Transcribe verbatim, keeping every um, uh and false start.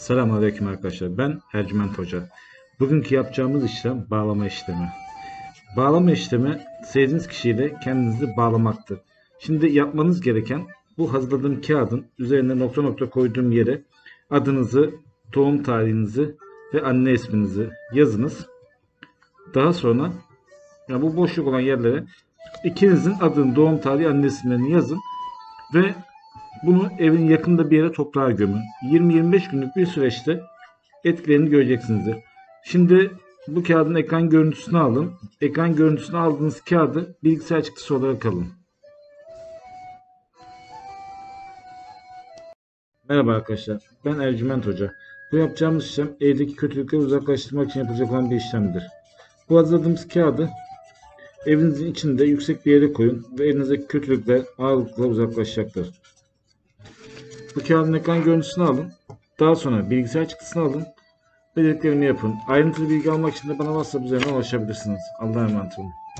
Selamünaleyküm arkadaşlar. Ben Ercüment Hoca. Bugünkü yapacağımız işlem bağlama işlemi. Bağlama işlemi sevdiğiniz kişiyle kendinizi bağlamaktır. Şimdi yapmanız gereken bu hazırladığım kağıdın üzerine nokta nokta koyduğum yere adınızı, doğum tarihinizi ve anne isminizi yazınız. Daha sonra yani bu boşluk olan yerlere ikinizin adını, doğum tarihi, anne isimlerini yazın ve bunu evin yakında bir yere toprağa gömün. yirmi yirmi beş günlük bir süreçte etkilerini göreceksinizdir. Şimdi bu kağıdın ekran görüntüsünü alın. Ekran görüntüsünü aldığınız kağıdı bilgisayar çıktısı olarak alın. Merhaba arkadaşlar. Ben Ercüment Hoca. Bu yapacağımız işlem evdeki kötülükleri uzaklaştırmak için yapılacak olan bir işlemdir. Bu hazırladığımız kağıdı evinizin içinde yüksek bir yere koyun ve elinizdeki kötülükler ağırlıkla uzaklaşacaktır. Bu kağıdın ekran görüntüsünü alın. Daha sonra bilgisayar çıktısını alın. Dediklerini yapın. Ayrıntılı bilgi almak için de bana WhatsApp üzerinden ulaşabilirsiniz. Allah'a emanet olun.